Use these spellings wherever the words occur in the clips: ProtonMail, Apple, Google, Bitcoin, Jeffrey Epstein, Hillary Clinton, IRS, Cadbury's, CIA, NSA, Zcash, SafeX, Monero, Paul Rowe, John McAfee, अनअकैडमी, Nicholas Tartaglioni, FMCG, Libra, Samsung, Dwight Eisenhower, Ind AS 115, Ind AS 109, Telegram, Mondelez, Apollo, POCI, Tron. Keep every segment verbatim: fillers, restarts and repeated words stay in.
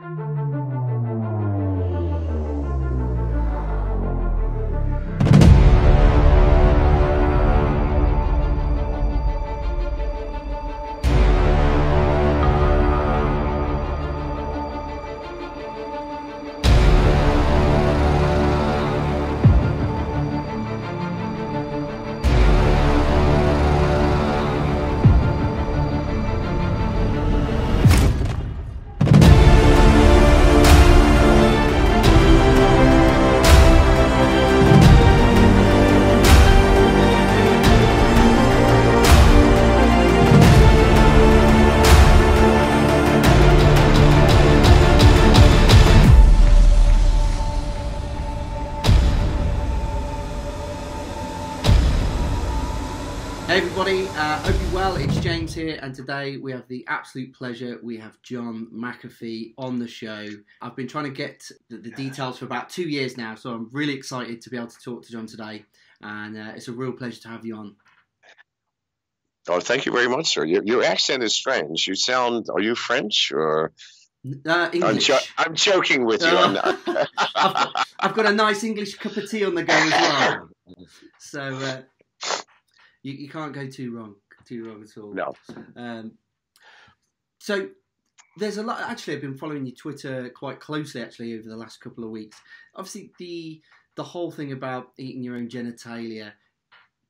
Uh, hope you're well, it's James here, and today we have the absolute pleasure, we have John McAfee on the show. I've been trying to get the, the details for about two years now, so I'm really excited to be able to talk to John today, and uh, it's a real pleasure to have you on. Oh, thank you very much, sir. Your, your accent is strange. You sound, are you French or? Uh, English. I'm, jo I'm joking with you. Uh, I'm not. I've, got, I've got a nice English cup of tea on the go as well. So, uh, You, you can't go too wrong, too wrong at all. No. Um, so there's a lot. Actually, I've been following your Twitter quite closely actually over the last couple of weeks. Obviously, the the whole thing about eating your own genitalia,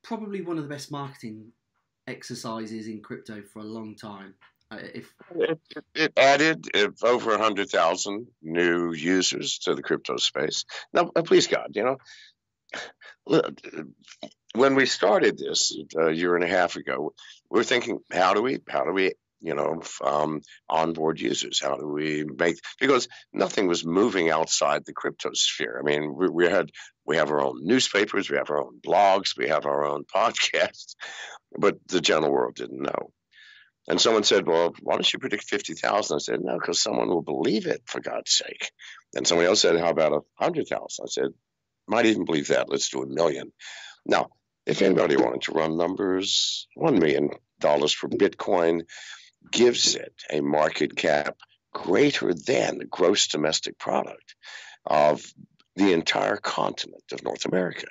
probably one of the best marketing exercises in crypto for a long time. Uh, if it, it added if over a hundred thousand new users to the crypto space. Now, please God, you know. Look, when we started this a year and a half ago, we were thinking, how do we, how do we, you know, um, onboard users? How do we make, because nothing was moving outside the crypto sphere. I mean, we, we had, we have our own newspapers, we have our own blogs, we have our own podcasts, but the general world didn't know. And someone said, well, why don't you predict fifty thousand? I said, no, because someone will believe it, for God's sake. And somebody else said, how about a hundred thousand? I said, might even believe that. Let's do a million. Now, if anybody wanted to run numbers, one million dollars for Bitcoin gives it a market cap greater than the gross domestic product of the entire continent of North America.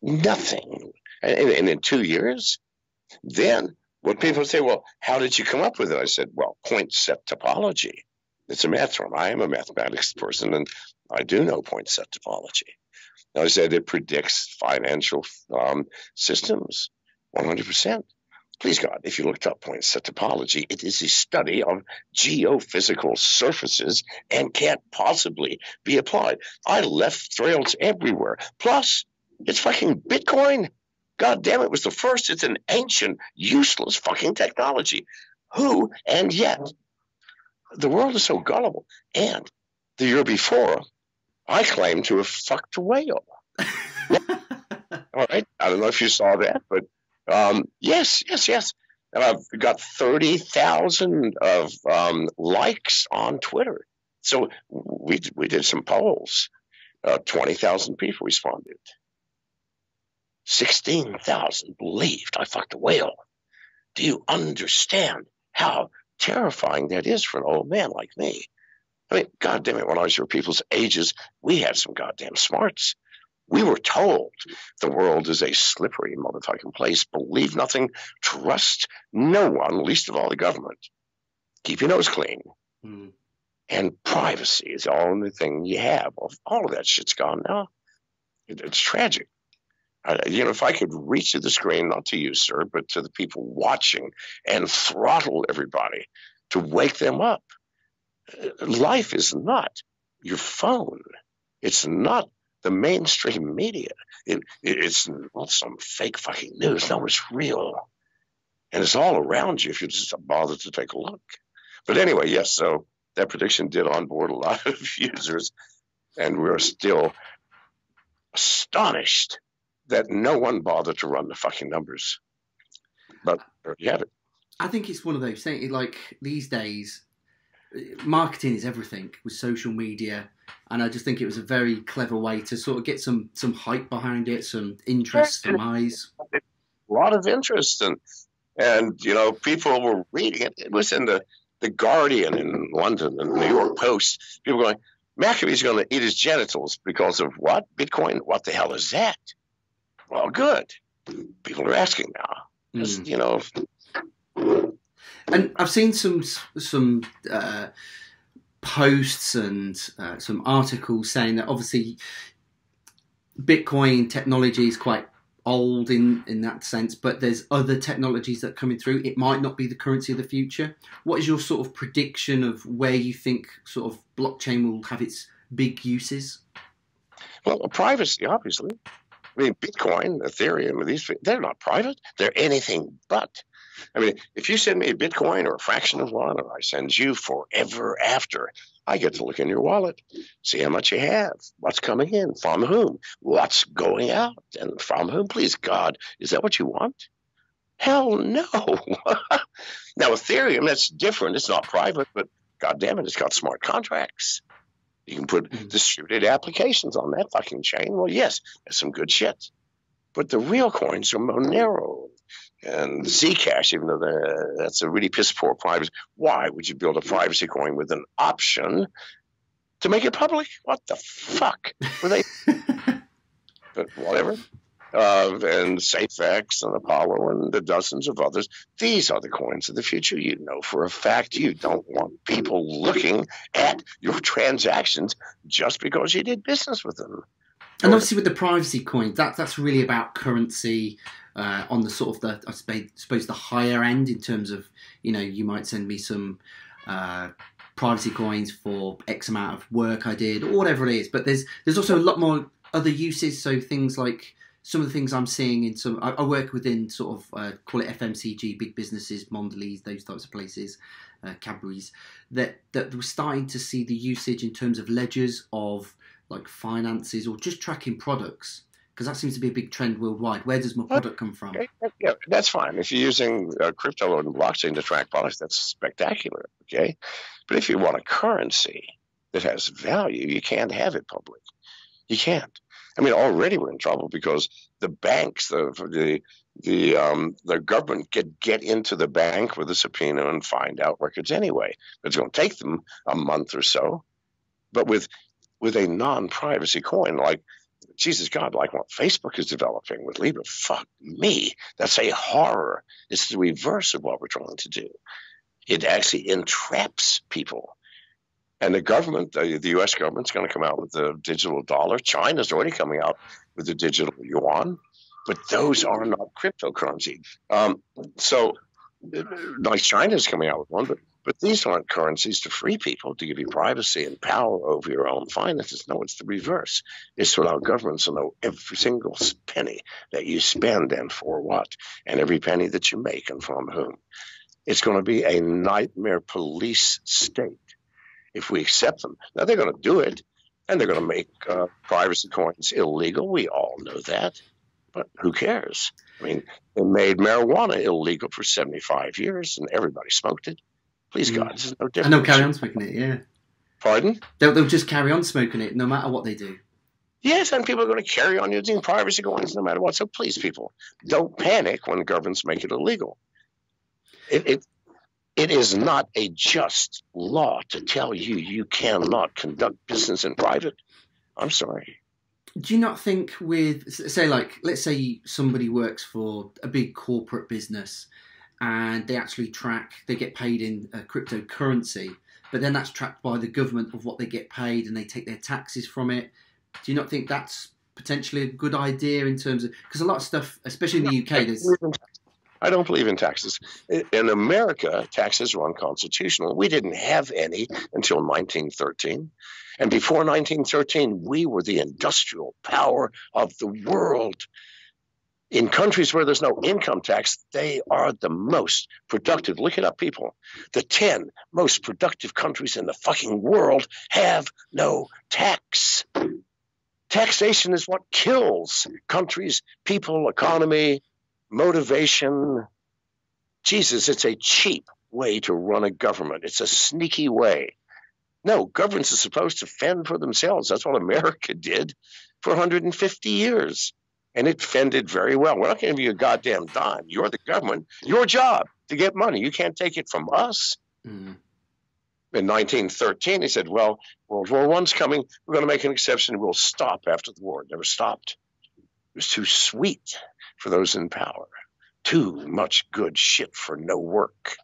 Nothing. And, and in two years, then what people say, well, how did you come up with it? I said, well, point-set topology. It's a math term. I am a mathematics person, and I do know point-set topology. Now, I said it predicts financial um, systems one hundred percent. Please, God, if you looked up point-set topology, it is a study of geophysical surfaces and can't possibly be applied. I left trails everywhere. Plus, it's fucking Bitcoin. God damn it, it was the first. It's an ancient, useless fucking technology. Who, and yet, the world is so gullible. And the year before, I claim to have fucked a whale. All right. I don't know if you saw that, but um, yes, yes, yes. And I've got thirty thousand of um, likes on Twitter. So we, we did some polls. Uh, twenty thousand people responded. sixteen thousand believed I fucked a whale. Do you understand how terrifying that is for an old man like me? I mean, goddamn it! When I was your people's ages, we had some goddamn smarts. We were told the world is a slippery motherfucking place. Believe nothing, trust no one, least of all the government. Keep your nose clean, mm. and privacy is the only thing you have. Well, all of that shit's gone now. It, it's tragic. Uh, you know, if I could reach to the screen, not to you, sir, but to the people watching, and throttle everybody to wake them up. Life is not your phone. It's not the mainstream media. It, it, it's not some fake fucking news. No, it's real. And it's all around you if you just bother to take a look. But anyway, yes, so that prediction did onboard a lot of users, and we're still astonished that no one bothered to run the fucking numbers. But there you have it. I think it's one of those things, like these days, marketing is everything with social media, and I just think it was a very clever way to sort of get some some hype behind it, some interest, some eyes. A lot of interest, and and you know, people were reading it. It was in the The Guardian in London and New York Post, people going, McAfee's going to eat his genitals because of what? Bitcoin? What the hell is that? Well, good. People are asking now. Mm. You know. And I've seen some some uh, posts and uh, some articles saying that obviously Bitcoin technology is quite old in, in that sense, but there's other technologies that are coming through. It might not be the currency of the future. What is your sort of prediction of where you think sort of blockchain will have its big uses? Well, privacy, obviously. I mean, Bitcoin, Ethereum, these, they're not private. They're anything but. I mean, if you send me a Bitcoin or a fraction of one, or I send you forever after, I get to look in your wallet, see how much you have, what's coming in, from whom, what's going out, and from whom. Please, God, is that what you want? Hell no. Now, Ethereum, that's different. It's not private, but God damn it, it's got smart contracts. You can put distributed applications on that fucking chain. Well, yes, that's some good shit. But the real coins are Monero and Zcash, even though that's a really piss-poor privacy. Why would you build a privacy coin with an option to make it public? What the fuck were they? But whatever. Uh, and SafeX and Apollo and the dozens of others. These are the coins of the future. You know for a fact you don't want people looking at your transactions just because you did business with them. And obviously with the privacy coin, that, that's really about currency uh, on the sort of, the I suppose, the higher end in terms of, you know, you might send me some uh, privacy coins for X amount of work I did or whatever it is. But there's there's also a lot more other uses. So things like some of the things I'm seeing in some, I, I work within sort of, uh, call it F M C G, big businesses, Mondelez, those types of places, uh, Cadbury's, that, that we're starting to see the usage in terms of ledgers of, like finances or just tracking products, because that seems to be a big trend worldwide. Where does my product come from? Yeah, that's fine. If you're using uh, crypto and blockchain to track products, that's spectacular, okay? But if you want a currency that has value, you can't have it public. You can't. I mean, already we're in trouble because the banks, the the the, um, the government could get into the bank with a subpoena and find out records anyway. It's going to take them a month or so. But with with a non-privacy coin, like, Jesus God, like what Facebook is developing with Libra, fuck me. That's a horror. It's the reverse of what we're trying to do. It actually entraps people. And the government, the, the U S government's going to come out with the digital dollar. China's already coming out with the digital yuan. But those are not cryptocurrency. Um, so, like, China's coming out with one, but But these aren't currencies to free people, to give you privacy and power over your own finances. No, it's the reverse. It's to allow governments to know every single penny that you spend and for what, and every penny that you make and from whom. It's going to be a nightmare police state if we accept them. Now, they're going to do it, and they're going to make uh, privacy coins illegal. We all know that. But who cares? I mean, they made marijuana illegal for seventy-five years, and everybody smoked it. Please, God, there's no difference. And they'll carry on smoking it, yeah. Pardon? They'll, they'll just carry on smoking it no matter what they do. Yes, and people are going to carry on using privacy coins no matter what. So please, people, don't panic when governments make it illegal. It, it, it is not a just law to tell you you cannot conduct business in private. I'm sorry. Do you not think with, say, like, let's say somebody works for a big corporate business, and they actually track, they get paid in uh, cryptocurrency, but then that's tracked by the government of what they get paid, and they take their taxes from it. Do you not think that's potentially a good idea in terms of, because a lot of stuff, especially in the U K, there's... I don't believe in taxes. In America, taxes were unconstitutional. We didn't have any until nineteen thirteen. And before nineteen thirteen, we were the industrial power of the world. In countries where there's no income tax, they are the most productive. Look it up, people. The ten most productive countries in the fucking world have no tax. Taxation is what kills countries, people, economy, motivation. Jesus, it's a cheap way to run a government. It's a sneaky way. No, governments are supposed to fend for themselves. That's what America did for one hundred fifty years. And it fended very well. We're not going to give you a goddamn dime. You're the government. Your job to get money. You can't take it from us. Mm. in nineteen thirteen, he said, well, World War One's coming. We're going to make an exception. We'll stop after the war. It never stopped. It was too sweet for those in power. Too much good shit for no work.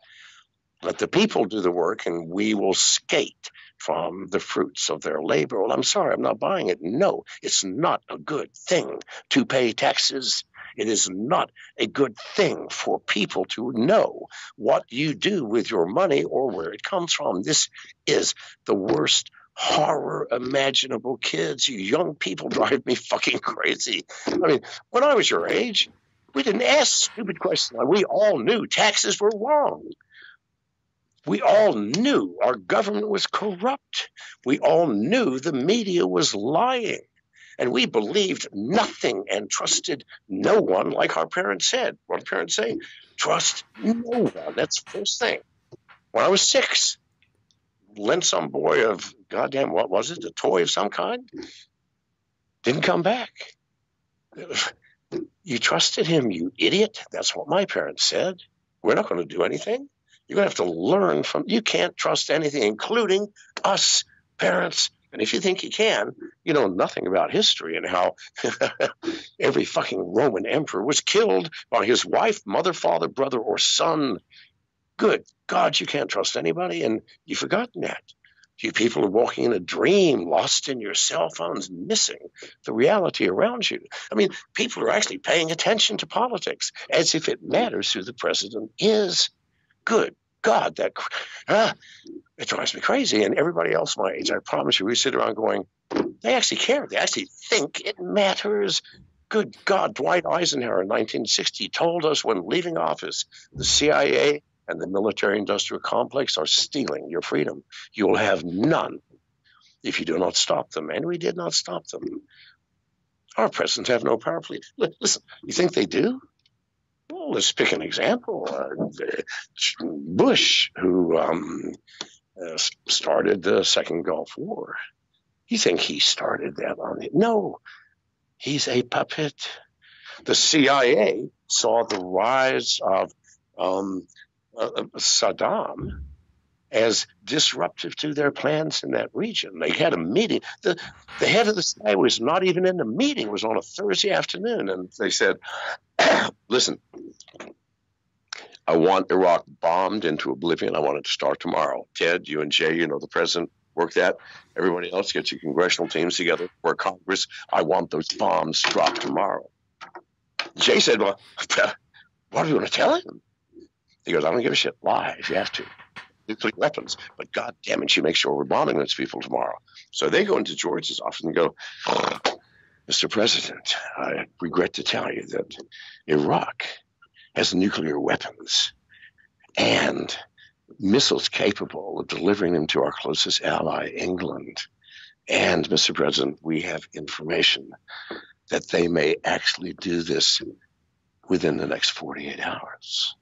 Let the people do the work, and we will skate from the fruits of their labor. Well, I'm sorry, I'm not buying it. No, it's not a good thing to pay taxes. It is not a good thing for people to know what you do with your money or where it comes from. This is the worst horror imaginable, kids. You young people drive me fucking crazy. I mean, when I was your age, we didn't ask stupid questions. We all knew taxes were wrong. We all knew our government was corrupt. We all knew the media was lying. And we believed nothing and trusted no one, like our parents said. What did parents say? Trust no one. That's the first thing. When I was six, lent some boy of, goddamn, what was it, a toy of some kind? Didn't come back. You trusted him, you idiot. That's what my parents said. We're not going to do anything. You're going to have to learn from – you can't trust anything, including us parents. And if you think you can, you know nothing about history and how every fucking Roman emperor was killed by his wife, mother, father, brother, or son. Good God, you can't trust anybody, and you've forgotten that. You people are walking in a dream, lost in your cell phones, missing the reality around you. I mean, people are actually paying attention to politics as if it matters who the president is. Good God, that ah, it drives me crazy. And everybody else my age, I promise you, we sit around going, they actually care. They actually think it matters. Good God, Dwight Eisenhower in nineteen sixty told us when leaving office, the C I A and the military-industrial complex are stealing your freedom. You will have none if you do not stop them. And we did not stop them. Our presidents have no power. Please. Listen, you think they do? Well, let's pick an example. Uh, Bush, who um, uh, started the second Gulf War. You think he started that on it? No, he's a puppet. The C I A saw the rise of um, uh, Saddam as disruptive to their plans in that region. They had a meeting. The, the head of the C I A was not even in the meeting. It was on a Thursday afternoon, and they said, listen, I want Iraq bombed into oblivion. I want it to start tomorrow. Ted, you and Jay, you know the president, work that. Everybody else, get your congressional teams together, work Congress. I want those bombs dropped tomorrow. Jay said, well, what are we going to tell him? He goes, I don't give a shit. Lie if you have to. Nuclear weapons. But God damn it, you make sure we're bombing those people tomorrow. So they go into George's office and go, oh, Mister President, I regret to tell you that Iraq has nuclear weapons and missiles capable of delivering them to our closest ally, England. And, Mister President, we have information that they may actually do this within the next forty-eight hours.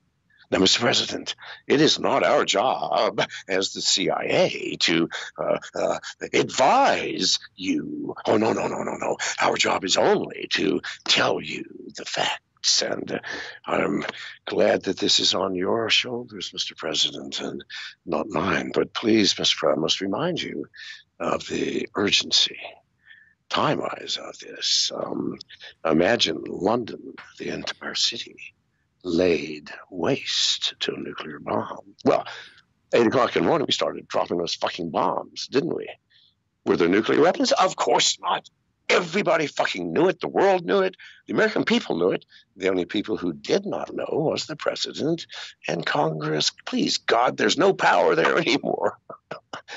Now, Mister President, it is not our job as the C I A to uh, uh, advise you. Oh, no, no, no, no, no. Our job is only to tell you the facts. And uh, I'm glad that this is on your shoulders, Mister President, and not mine. But please, Mister President, I must remind you of the urgency. Time-wise of this. Um, imagine London, the entire city, laid waste to a nuclear bomb. Well, eight o'clock in the morning, we started dropping those fucking bombs, didn't we? Were there nuclear weapons? Of course not. Everybody fucking knew it. The world knew it. The American people knew it. The only people who did not know was the president and Congress. Please, God, there's no power there anymore.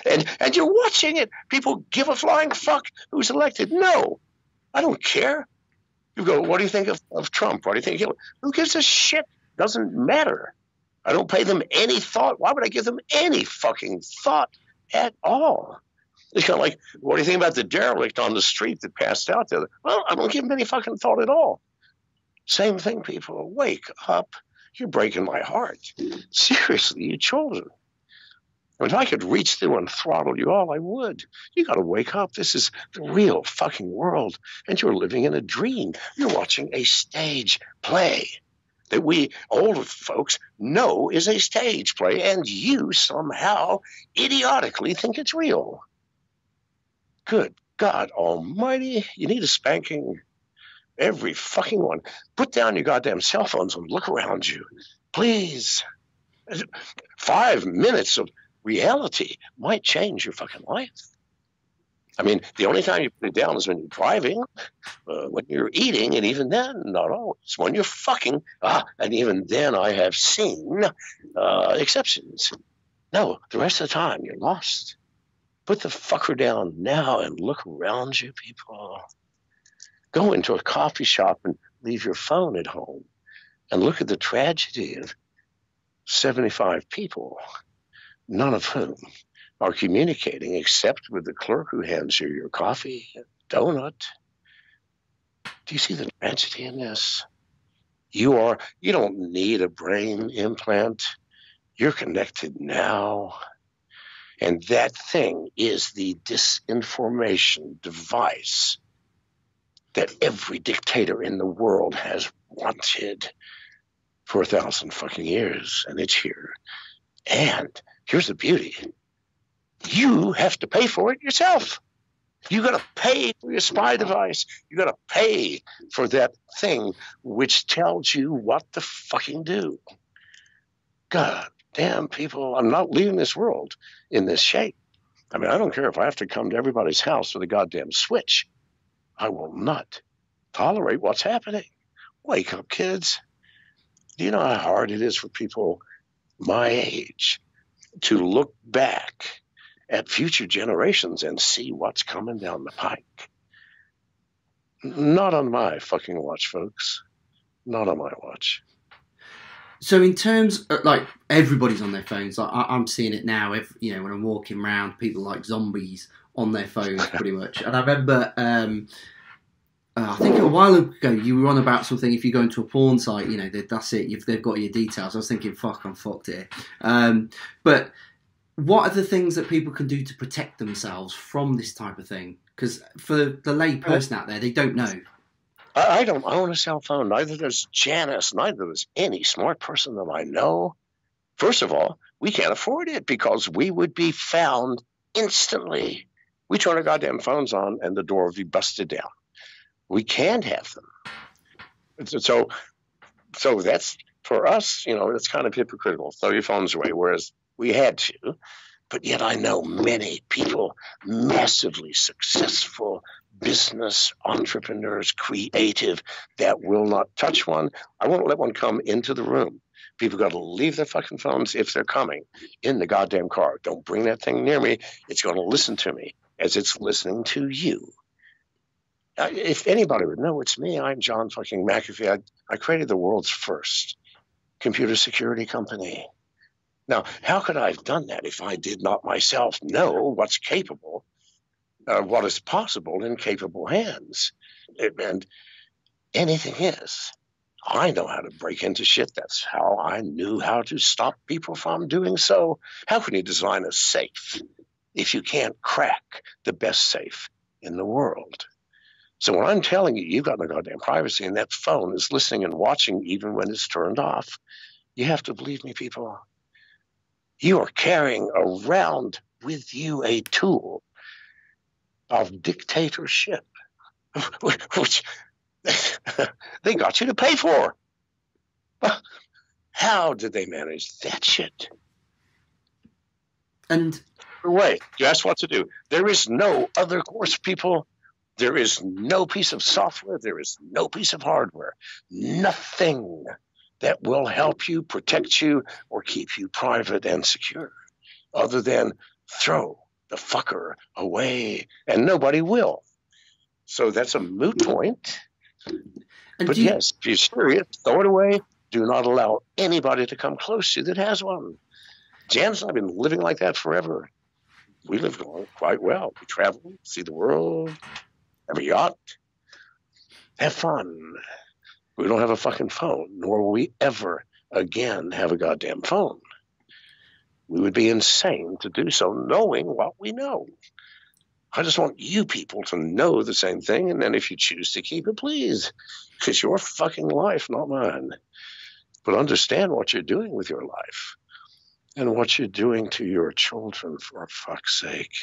and and you're watching it. People give a flying fuck who's elected. No, I don't care. You go, what do you think of, of Trump? What do you think of Hillary? Who gives a shit? Doesn't matter. I don't pay them any thought. Why would I give them any fucking thought at all? It's kind of like, what do you think about the derelict on the street that passed out the other? Well, I don't give them any fucking thought at all. Same thing, people. Wake up. You're breaking my heart. Seriously, you children. If I could reach through and throttle you all, I would. You got to wake up. This is the real fucking world, and you're living in a dream. You're watching a stage play. that we older folks know is a stage play, and you somehow idiotically think it's real. Good God almighty, you need a spanking. Every fucking one. Put down your goddamn cell phones and look around you. Please. Five minutes of reality might change your fucking life. I mean, the only time you put it down is when you're driving, uh, when you're eating, and even then, not always. When you're fucking, ah, and even then I have seen uh, exceptions. No, the rest of the time you're lost. Put the fucker down now and look around you, people. Go into a coffee shop and leave your phone at home and look at the tragedy of seventy-five people, none of whom are communicating except with the clerk who hands you your coffee, donut. Do you see the tragedy in this? You are, you don't need a brain implant. You're connected now. And that thing is the disinformation device that every dictator in the world has wanted for a thousand fucking years, and it's here. And here's the beauty. You have to pay for it yourself. You got to pay for your spy device. You got to pay for that thing which tells you what to fucking do. God damn, people, I'm not leaving this world in this shape. I mean, I don't care if I have to come to everybody's house with a goddamn switch. I will not tolerate what's happening. Wake up, kids. Do you know how hard it is for people my age to look back at future generations and see what's coming down the pike? Not on my fucking watch, folks. Not on my watch. So in terms of, like, everybody's on their phones. Like, I, I'm seeing it now, if, you know, when I'm walking around, people like zombies on their phones pretty much. And I remember, um, uh, I think a while ago, you were on about something, if you go into a porn site, you know, they, that's it, you've, they've got your details. I was thinking, fuck, I'm fucked here. Um, but what are the things that people can do to protect themselves from this type of thing? Because for the lay person out there, they don't know. I don't own a cell phone. Neither does Janice. Neither does any smart person that I know. First of all, we can't afford it because we would be found instantly. We turn our goddamn phones on and the door would be busted down. We can't have them. So, so that's for us, you know, it's kind of hypocritical. Throw your phones away, whereas we had to. But yet I know many people, massively successful business entrepreneurs, creative, that will not touch one. I won't let one come into the room. People got to leave their fucking phones, if they're coming, in the goddamn car. Don't bring that thing near me. It's going to listen to me as it's listening to you. Uh, if anybody would know, it's me. I'm John fucking McAfee. I, I created the world's first computer security company. Now, how could I have done that if I did not myself know what's capable, uh, what is possible in capable hands? And anything is. I know how to break into shit. That's how I knew how to stop people from doing so. How can you design a safe if you can't crack the best safe in the world? So when I'm telling you, you've got no goddamn privacy, and that phone is listening and watching even when it's turned off, you have to believe me, people. You are carrying around with you a tool of dictatorship, which they got you to pay for. How did they manage that shit? And wait, you asked what to do. There is no other course, people. There is no piece of software. There is no piece of hardware. Nothing that will help you, protect you, or keep you private and secure, other than throw the fucker away, and nobody will. So that's a moot point. And but yes, if you're serious, throw it away. Do not allow anybody to come close to you that has one. Jan's and I have been living like that forever. We live quite well. We travel, see the world, have a yacht, have fun. We don't have a fucking phone, nor will we ever again have a goddamn phone. We would be insane to do so, knowing what we know. I just want you people to know the same thing, and then if you choose to keep it, please. It's your fucking life, not mine. but understand what you're doing with your life and what you're doing to your children, for fuck's sake.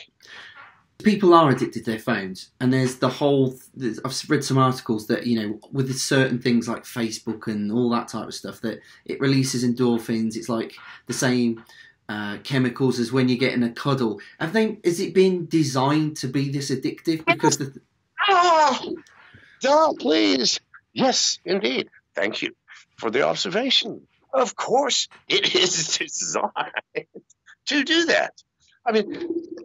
People are addicted to their phones, and there's the whole, there's, I've read some articles that, you know, with certain things like Facebook and all that type of stuff, that it releases endorphins. It's like the same uh, chemicals as when you get in a cuddle. Have they, is it being designed to be this addictive? Because the... Oh, no, please. Yes, indeed. Thank you for the observation. Of course it is designed to do that. I mean,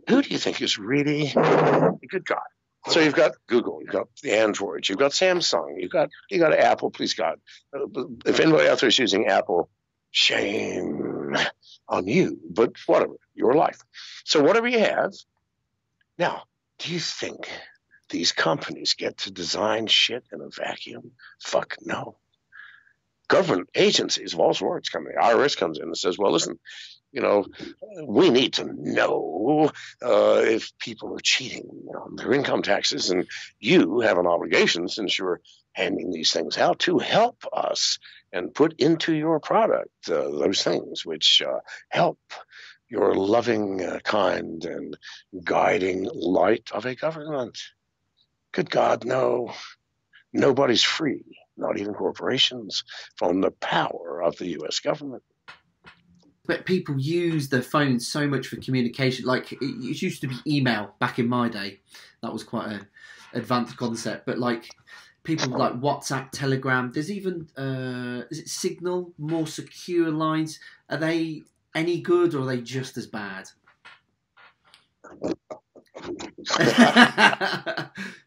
who do you think is really a good guy? So you've got Google, you've got the Android, you've got Samsung, you've got you got Apple. Please God, if anybody out there is using Apple, shame on you. But whatever, your life. So whatever you have. Now, do you think these companies get to design shit in a vacuum? Fuck no. Government agencies of all sorts come in. The I R S comes in and says, "Well, listen. You know, we need to know uh, if people are cheating on their income taxes, and you have an obligation, since you're handing these things out, to help us and put into your product uh, those things which uh, help your loving, uh, kind, and guiding light of a government." Good God, no. Nobody's free, not even corporations, from the power of the U S government. But people use their phones so much for communication. Like, it used to be email back in my day. That was quite an advanced concept. But, like, people like WhatsApp, Telegram. There's even, uh, is it Signal, more secure lines? Are they any good, or are they just as bad?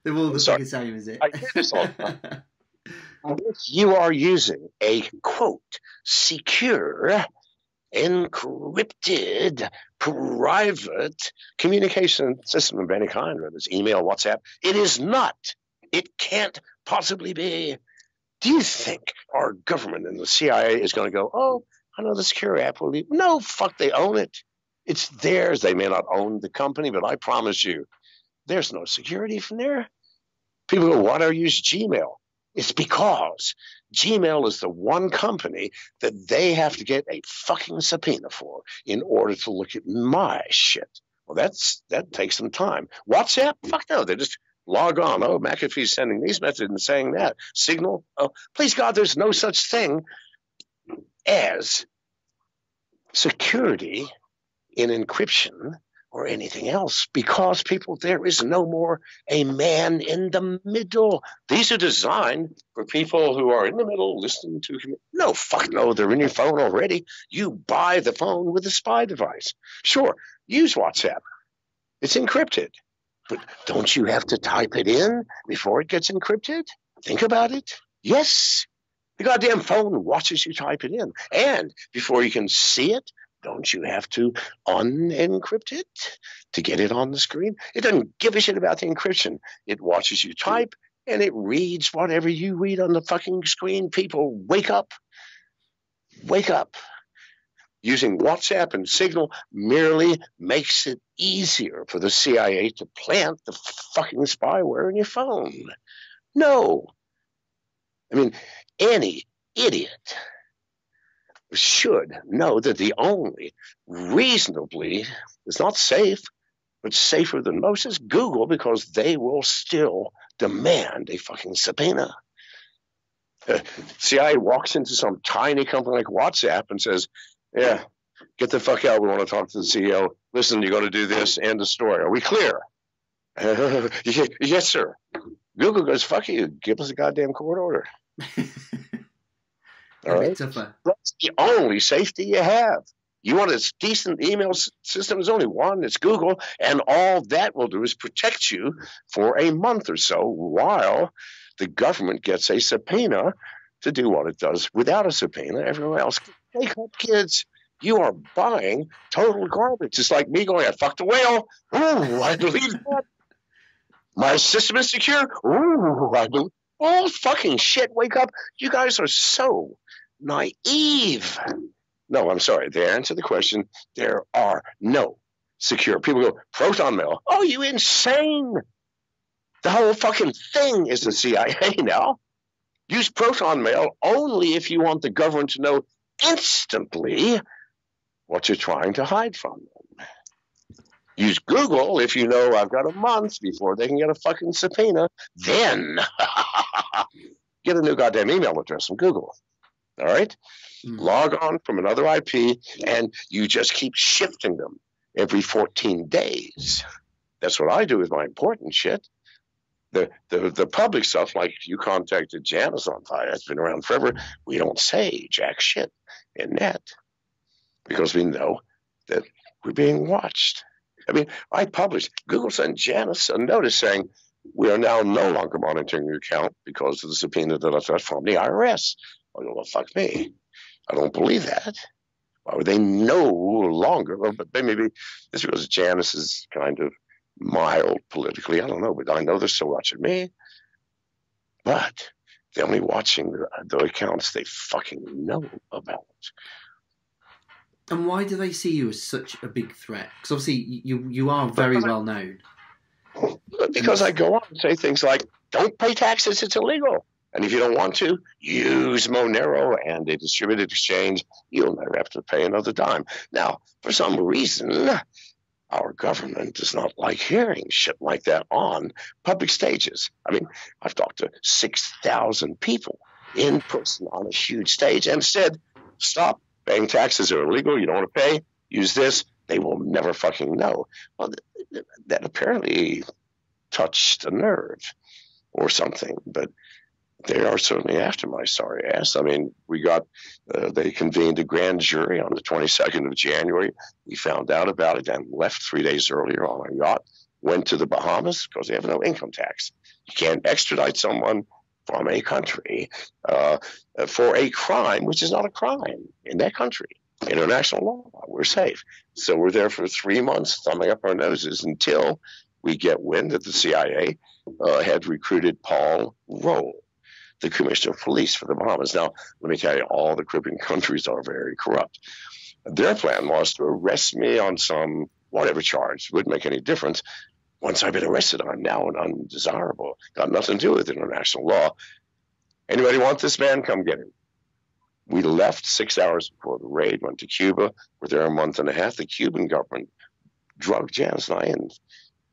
They're all the fucking same, is it? I hear this all the time. If you are using a, quote, secure... encrypted private communication system of any kind, whether it's email, WhatsApp, it is not. It can't possibly be. Do you think our government and the C I A is going to go, "Oh, I know the secure app will leave"? No, fuck, they own it. It's theirs. They may not own the company, but I promise you, there's no security from there. People go, "Why do I use Gmail?" It's because Gmail is the one company that they have to get a fucking subpoena for in order to look at my shit. Well, that's that takes some time. WhatsApp? Fuck no. They just log on. Oh, McAfee's sending these messages and saying that. Signal? Oh, please God, there's no such thing as security in encryption or anything else, because people, there is no more a man in the middle. These are designed for people who are in the middle, listening to, no, fuck no, they're in your phone already. You buy the phone with a spy device. Sure, use WhatsApp. It's encrypted. But don't you have to type it in before it gets encrypted? Think about it. Yes, the goddamn phone watches you type it in. And before you can see it, don't you have to unencrypt it to get it on the screen? It doesn't give a shit about the encryption. It watches you type, and it reads whatever you read on the fucking screen. People, wake up. Wake up. Using WhatsApp and Signal merely makes it easier for the C I A to plant the fucking spyware in your phone. No. I mean, any idiot should know that the only reasonably, it's not safe, but safer than most, is Google, because they will still demand a fucking subpoena. Uh, C I A walks into some tiny company like WhatsApp and says, "Yeah, get the fuck out. We want to talk to the C E O. Listen, you're going to do this. End of story. Are we clear?" Uh, yes, sir. Google goes, "Fuck you. Give us a goddamn court order." All right? That's the only safety you have. You want a decent email system? There's only one. It's Google. And all that will do is protect you for a month or so while the government gets a subpoena to do what it does without a subpoena. Everyone else, wake up, kids. You are buying total garbage. It's like me going, "I fucked a whale. Ooh, I believe that. My system is secure. Ooh, I believe." All fucking shit. Wake up. You guys are so naive. No, I'm sorry. The answer to the question, there are no secure. People go, "ProtonMail." Oh, you insane. The whole fucking thing is the C I A now. Use ProtonMail only if you want the government to know instantly what you're trying to hide from them. Use Google if you know I've got a month before they can get a fucking subpoena. Then get a new goddamn email address from Google. All right? Mm. Log on from another I P, and you just keep shifting them every fourteen days. That's what I do with my important shit. The, the, the public stuff, like if you contacted Janice on fire, that's been around forever, we don't say jack shit in that because we know that we're being watched. I mean, I published, Google sent Janice a notice saying, we are now no longer monitoring your account because of the subpoena that I got from the I R S. Oh, well, fuck me. I don't believe that. Why would they no longer? Well, but maybe this was Janice's kind of mild politically. I don't know, but I know they're still watching me. But they're only watching the, the accounts they fucking know about. And why do they see you as such a big threat? Because obviously you you are very well known. Because I go on and say things like, don't pay taxes, it's illegal. And if you don't want to, use Monero and a distributed exchange. You'll never have to pay another dime. Now, for some reason, our government does not like hearing shit like that on public stages. I mean, I've talked to six thousand people in person on a huge stage and said, stop paying taxes, are illegal, you don't want to pay, use this. They will never fucking know. Well, th that apparently touched a nerve or something, but they are certainly after my sorry ass. I mean, we got, uh, they convened a grand jury on the twenty-second of January. We found out about it and left three days earlier on a yacht, went to the Bahamas because they have no income tax. You can't extradite someone from a country uh, for a crime, which is not a crime in that country. International law, we're safe. So we're there for three months thumbing up our noses until we get wind that the C I A uh, had recruited Paul Rowe, the commissioner of police for the Bahamas. Now, let me tell you, all the Caribbean countries are very corrupt. Their plan was to arrest me on some whatever charge. It wouldn't make any difference. Once I've been arrested, I'm now an undesirable. Got nothing to do with international law. Anybody want this man? Come get him. We left six hours before the raid, went to Cuba. We're there a month and a half. The Cuban government drugged Janice and I in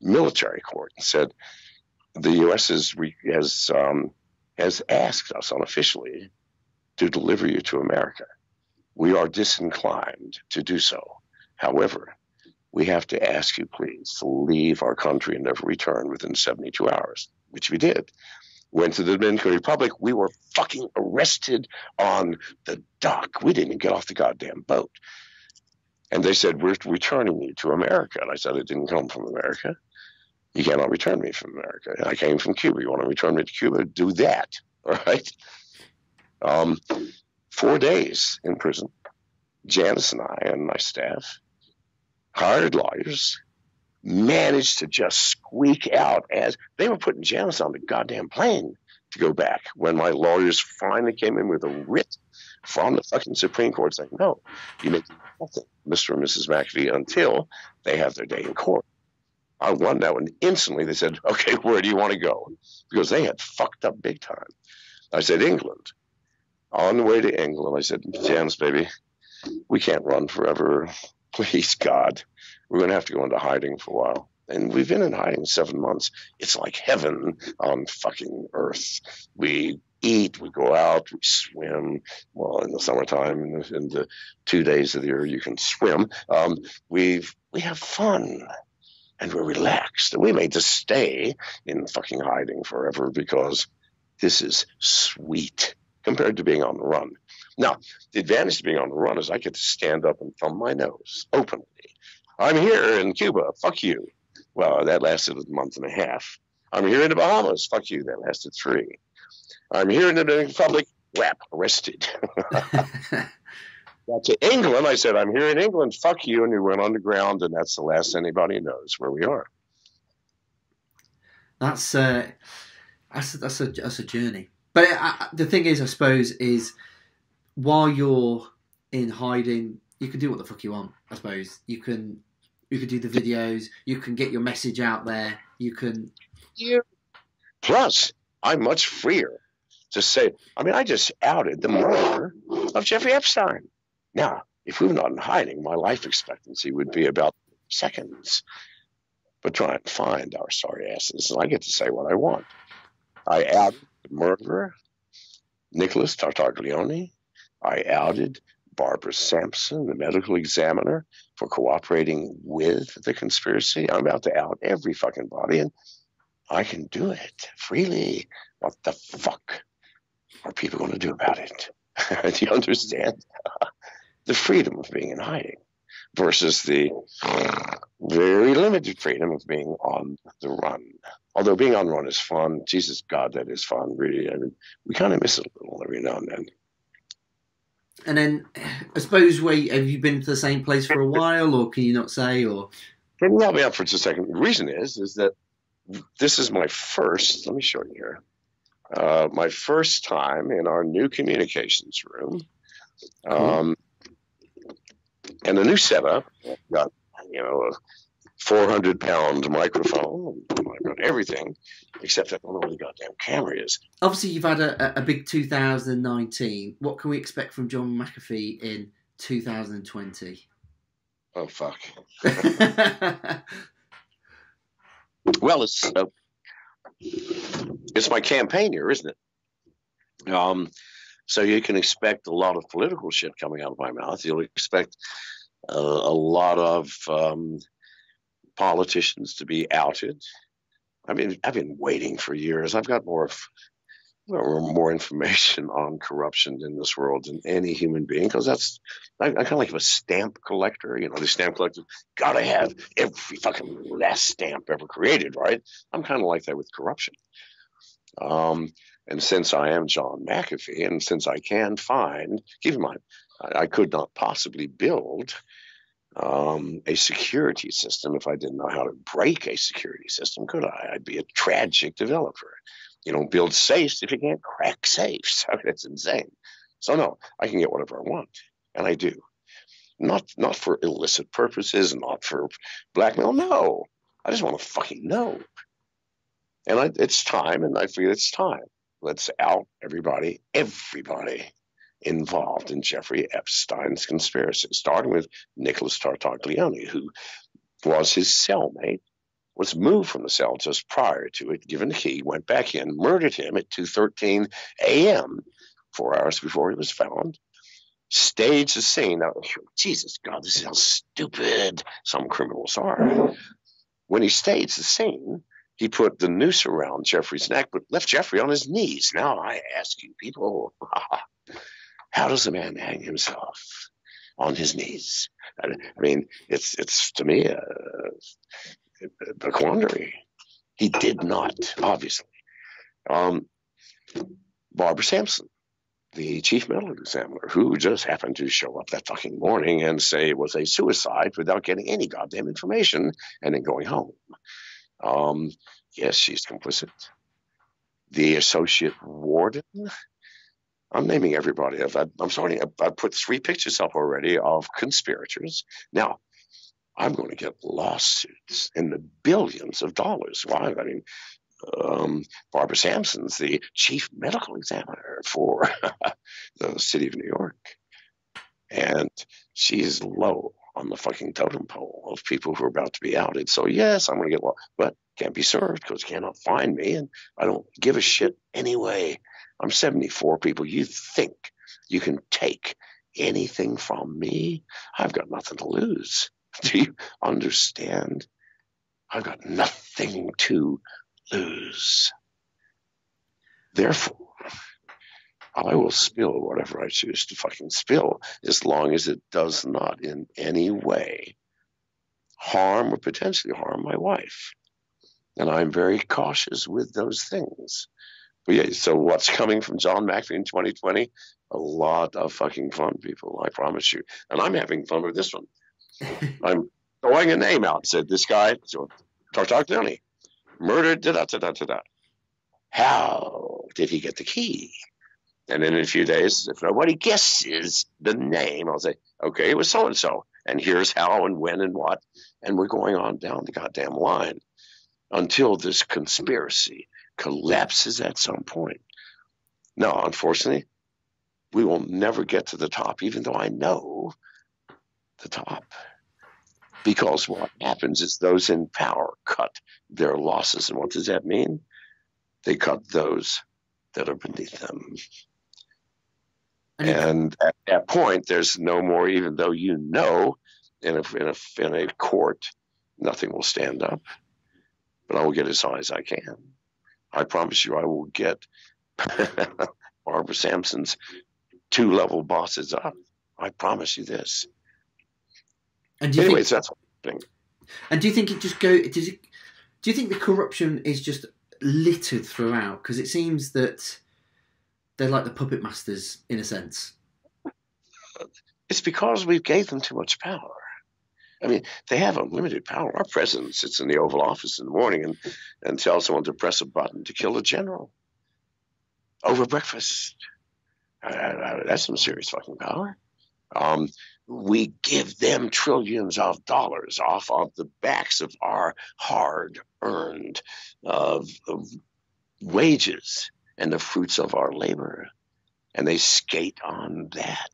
military court and said, the U S has... has um, has asked us unofficially to deliver you to America. We are disinclined to do so. However, we have to ask you, please, to leave our country and never return within seventy-two hours, which we did. Went to the Dominican Republic. We were fucking arrested on the dock. We didn't even get off the goddamn boat. And they said, we're returning you to America. And I said, I didn't come from America. You cannot return me from America. I came from Cuba. You want to return me to Cuba? Do that. All right. Um, four days in prison. Janice and I and my staff hired lawyers, managed to just squeak out as they were putting Janice on the goddamn plane to go back. When my lawyers finally came in with a writ from the fucking Supreme Court saying, no, you make nothing, Mister and Missus McAfee, until they have their day in court. I won that one. Instantly, they said, okay, where do you want to go? Because they had fucked up big time. I said, England. On the way to England, I said, Janice, baby, we can't run forever. Please, God, we're going to have to go into hiding for a while. And we've been in hiding seven months. It's like heaven on fucking earth. We eat, we go out, we swim. Well, in the summertime, in the, in the two days of the year, you can swim. Um, we've, we have fun. And we're relaxed. We may just stay in fucking hiding forever because this is sweet compared to being on the run. Now, the advantage to being on the run is I get to stand up and thumb my nose openly. I'm here in Cuba. Fuck you. Well, that lasted a month and a half. I'm here in the Bahamas. Fuck you. That lasted three. I'm here in the Dominican Republic. Whap. Arrested. Got to England, I said, I'm here in England, fuck you, and you went underground, and that's the last anybody knows where we are. That's uh, that's that's a that's a journey. But I, the thing is, I suppose, is while you're in hiding, you can do what the fuck you want. I suppose you can you can do the videos, you can get your message out there, you can. Plus, I'm much freer. to say, I mean, I just outed the murder of Jeffrey Epstein. Now, if we were not in hiding, my life expectancy would be about seconds. But try and find our sorry asses, and I get to say what I want. I outed the murderer, Nicholas Tartaglioni. I outed Barbara Sampson, the medical examiner, for cooperating with the conspiracy. I'm about to out every fucking body, and I can do it freely. What the fuck are people going to do about it? Do you understand? The freedom of being in hiding versus the very limited freedom of being on the run. Although being on the run is fun. Jesus, God, that is fun, really. I mean, we kind of miss it a little every now and then. And then, I suppose, where have you been to the same place for a while, or can you not say? Or can you help me out for just a second? The reason is, is that this is my first. Let me show you here. Uh, my first time in our new communications room, um, mm-hmm. and a new setup. I've got you know a four hundred pound microphone. I've got everything except I don't know where the goddamn camera is. Obviously, you've had a, a big two thousand nineteen. What can we expect from John McAfee in two thousand twenty? Oh, fuck. Well, it's uh, it's my campaign year, isn't it? Um, so you can expect a lot of political shit coming out of my mouth. You'll expect uh, a lot of um, politicians to be outed. I mean, I've been waiting for years. I've got more of, or more information on corruption in this world than any human being, because that's I, I kind of like a stamp collector. You know, the stamp collector gotta have every fucking last stamp ever created, right? I'm kind of like that with corruption. Um, and since I am John McAfee, and since I can find, keep in mind, I, I could not possibly build um, a security system if I didn't know how to break a security system, could I? I'd be a tragic developer. You don't build safes if you can't crack safes. I mean, that's insane. So no, I can get whatever I want, and I do. Not not for illicit purposes, not for blackmail. No, I just want to fucking know. And I, it's time, and I figure it's time. Let's out everybody, everybody involved in Jeffrey Epstein's conspiracy, starting with Nicholas Tartaglioni, who was his cellmate. Was moved from the cell just prior to it, given the key, went back in, murdered him at two thirteen a m, four hours before he was found, staged the scene. Now, Jesus, God, this is how stupid some criminals are. When he staged the scene, he put the noose around Jeffrey's neck, but left Jeffrey on his knees. Now I ask you people, how does a man hang himself on his knees? I mean, it's, it's to me... Uh, the quandary. He did not, obviously. Um, Barbara Sampson, the chief medical examiner, who just happened to show up that fucking morning and say it was a suicide without getting any goddamn information and then going home. Um, yes, she's complicit. The associate warden. I'm naming everybody. I've, I'm sorry, I've, I've put three pictures up already of conspirators. Now, I'm going to get lawsuits in the billions of dollars. Why? I mean, um, Barbara Sampson's the chief medical examiner for the city of New York. And she's low on the fucking totem pole of people who are about to be outed. So, yes, I'm going to get law, but can't be served because you cannot find me. And I don't give a shit anyway. I'm seventy-four, people. You think you can take anything from me? I've got nothing to lose. Do you understand? I've got nothing to lose. Therefore, I will spill whatever I choose to fucking spill as long as it does not in any way harm or potentially harm my wife. And I'm very cautious with those things. But yeah, so what's coming from John McAfee in twenty twenty? A lot of fucking fun, people, I promise you. And I'm having fun with this one. I'm throwing a name out, said this guy, Tartaglioni, murdered, da da da da da. How did he get the key? And then in a few days, if nobody guesses the name, I'll say, okay, it was so-and-so, and here's how and when and what, and we're going on down the goddamn line until this conspiracy collapses at some point. No, unfortunately, we will never get to the top, even though I know the top. Because what happens is those in power cut their losses. And what does that mean? They cut those that are beneath them. And at that point, there's no more, even though you know in a, in a, in a court, nothing will stand up. But I will get as high as I can. I promise you I will get Barbara Sampson's two-level bosses up. I promise you this. And do you Anyways, think, that's one thing. And do you think it just go? Does it? Do you think the corruption is just littered throughout? Because it seems that they're like the puppet masters in a sense. It's because we gave them too much power. I mean, they have unlimited power. Our president sits in the Oval Office in the morning and and tells someone to press a button to kill a general over breakfast. I, I, I, that's some serious fucking power. Um, we give them trillions of dollars off of the backs of our hard-earned uh, wages and the fruits of our labor, and they skate on that.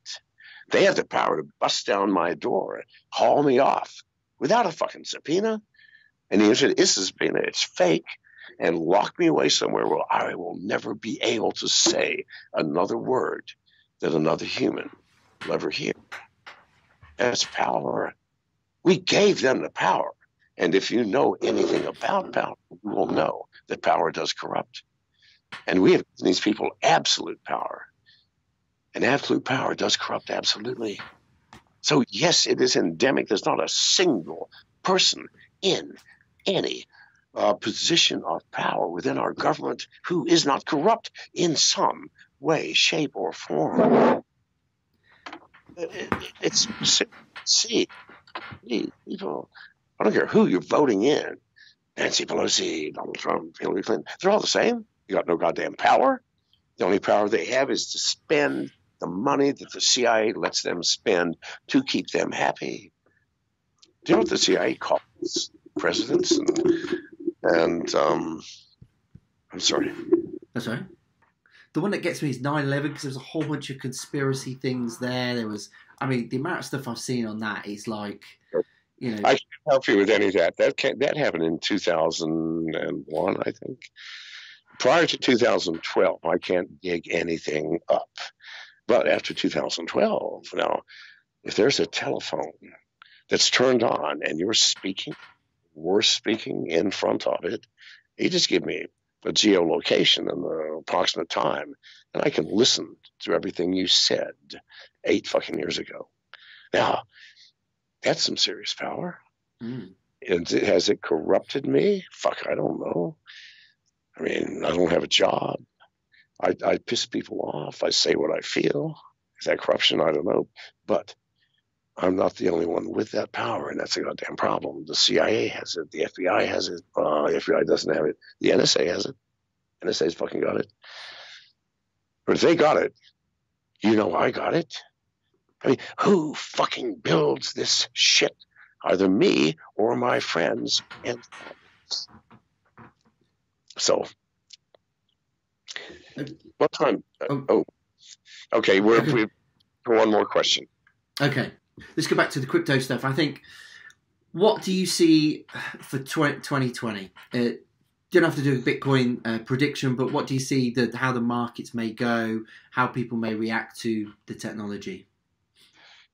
They have the power to bust down my door, haul me off without a fucking subpoena. And the answer is a subpoena. It's fake. And lock me away somewhere where I will never be able to say another word that another human will ever hear. That's power. We gave them the power. And if you know anything about power, you will know that power does corrupt. And we have given these people absolute power. And absolute power does corrupt absolutely. So, yes, it is endemic. There's not a single person in any uh, position of power within our government who is not corrupt in some way, shape, or form. It, it, it's see, people, I don't care who you're voting in, Nancy Pelosi, Donald Trump, Hillary Clinton, they're all the same. You got no goddamn power. The only power they have is to spend the money that the C I A lets them spend to keep them happy. Do you know what the C I A calls presidents? And, and um, I'm sorry. That's all right. The one that gets me is nine eleven, because there's a whole bunch of conspiracy things there. There was, I mean, the amount of stuff I've seen on that is like, you know. I can't help you with any of that. That, can, that happened in two thousand one, I think. Prior to two thousand twelve, I can't dig anything up. But after two thousand twelve, now, if there's a telephone that's turned on and you're speaking, we're speaking in front of it, you just give me a geolocation and the approximate time, and I can listen to everything you said eight fucking years ago. Now, that's some serious power. Mm. And has it corrupted me? Fuck, I don't know. I mean, I don't have a job. I, I piss people off. I say what I feel. Is that corruption? I don't know. But I'm not the only one with that power, and that's a goddamn problem. The C I A has it. The F B I has it. Uh, the F B I doesn't have it. The N S A has it. N S A's fucking got it. But if they got it, you know I got it. I mean, who fucking builds this shit? Either me or my friends and friends. So, what time? Oh, oh. okay. We're okay. We, for one more question. Okay, let's go back to the crypto stuff. I think. What do you see for twenty twenty? Uh, don't have to do a Bitcoin uh, prediction, but what do you see that how the markets may go, how people may react to the technology?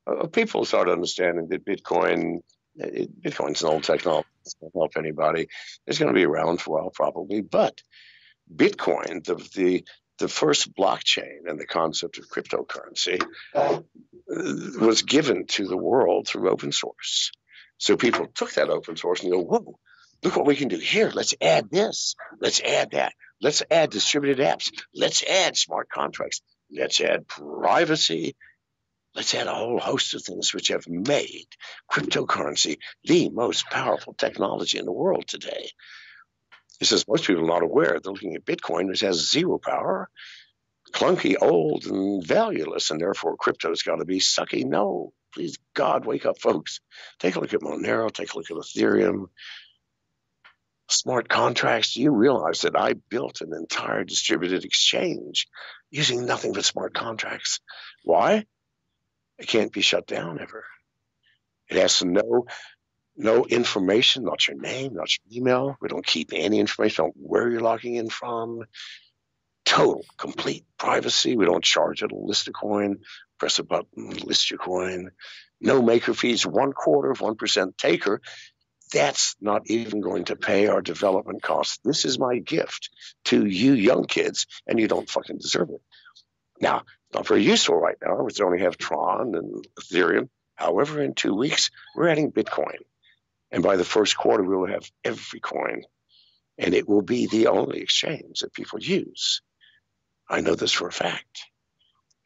Uh, people start understanding that Bitcoin. It, Bitcoin's an old technology. It's not going to help anybody. It's going to be around for a while probably. But Bitcoin, the the, the first blockchain and the concept of cryptocurrency uh, was given to the world through open source. So people took that open source and go, whoa, look what we can do here. Let's add this. Let's add that. Let's add distributed apps. Let's add smart contracts. Let's add privacy. Let's add a whole host of things which have made cryptocurrency the most powerful technology in the world today. This is most people are not aware. They're looking at Bitcoin, which has zero power, clunky, old, and valueless, and therefore crypto's got to be sucky. No, please, God, wake up, folks. Take a look at Monero. Take a look at Ethereum. smart contracts, you realize that I built an entire distributed exchange using nothing but smart contracts. Why? It can't be shut down ever. It has to know no information, not your name, not your email. We don't keep any information on where you're logging in from. Total, complete privacy. We don't charge it. List a coin. Press a button. List your coin. No maker fees. One quarter of one percent taker. That's not even going to pay our development costs. This is my gift to you young kids, and you don't fucking deserve it. Now, not very useful right now. We only have Tron and Ethereum. However, in two weeks, we're adding Bitcoin. And by the first quarter, we will have every coin. And it will be the only exchange that people use. I know this for a fact.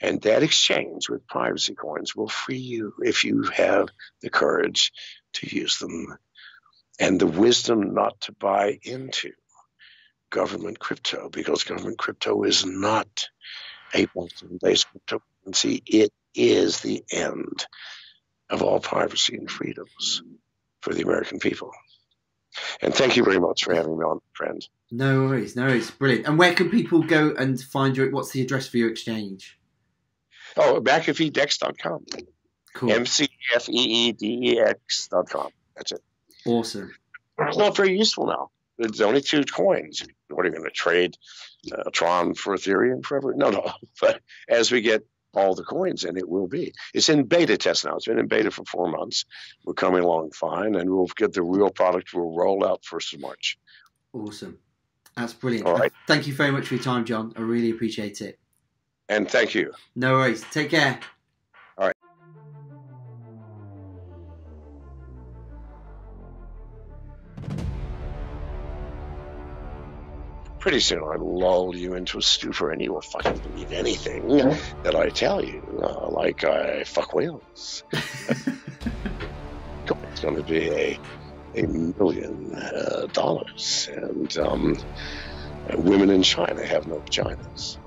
And that exchange with privacy coins will free you if you have the courage to use them and the wisdom not to buy into government crypto, because government crypto is not a Bitcoin-based cryptocurrency. It is the end of all privacy and freedoms for the American people. And thank you very much for having me on, friend. No worries, no worries. Brilliant. And where can people go and find your, what's the address for your exchange? Oh, McAfee Dex dot com. Cool. M C F E E D E X dot com. That's it. Awesome. It's not very useful now. There's only two coins. What are you going to trade? Uh, Tron for Ethereum forever? No, no. But as we get all the coins, and it will be. It's in beta test now. It's been in beta for four months. We're coming along fine, and we'll get the real product. We'll roll out first of March. Awesome. That's brilliant. All right. Thank you very much for your time, John. I really appreciate it. And thank you. No worries. Take care. All right. Pretty soon I lull you into a stupor and you will fucking believe anything that I tell you, uh, like I fuck whales. It's going to be a, a million uh, dollars. And um, women in China have no vaginas.